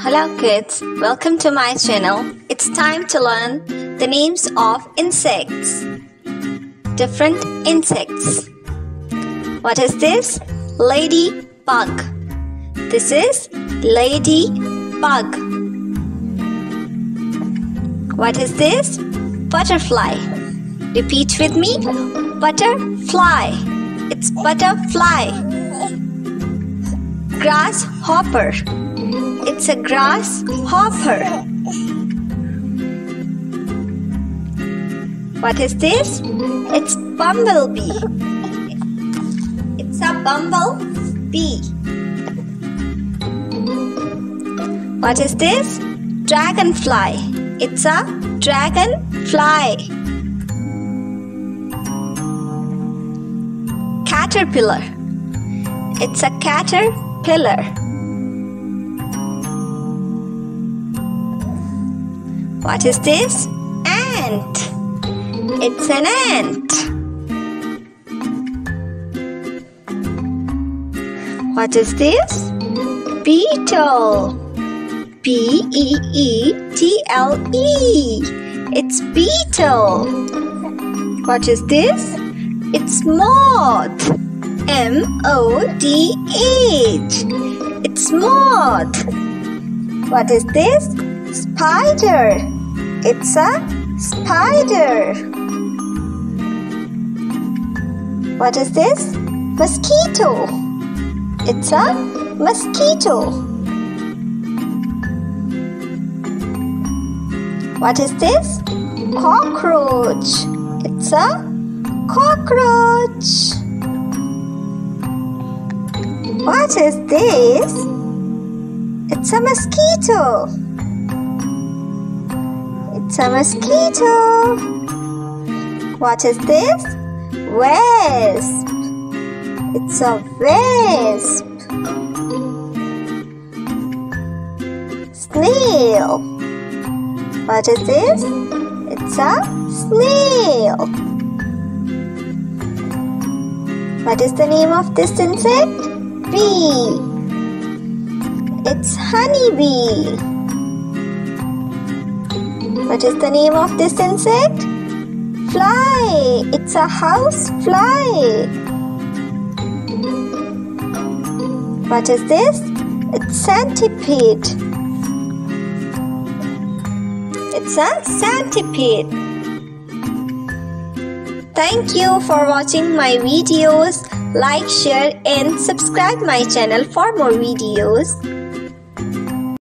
Hello kids, welcome to my channel. It's time to learn the names of insects. Different insects. What is this? Ladybug. This is ladybug. What is this? Butterfly. Repeat with me. Butterfly. It's butterfly. Grasshopper. It's a grasshopper. What is this? It's bumblebee. It's a bumblebee. What is this? Dragonfly. It's a dragonfly. Caterpillar. It's a caterpillar. What is this? Ant. It's an ant. What is this? Beetle. B-E-E-T-L-E. It's beetle. What is this? It's moth. M-O-D-H. It's moth. What is this? Spider. It's a spider. What is this? Mosquito. It's a mosquito. What is this? Cockroach. It's a cockroach. What is this? It's a mosquito. It's a mosquito. What is this? Wasp. It's a wasp. Snail. What is this? It's a snail. What is the name of this insect? Bee. It's honeybee. What is the name of this insect? Fly. It's a house fly. What is this? It's centipede. It's a centipede. Thank you for watching my videos. Like, share and subscribe my channel for more videos.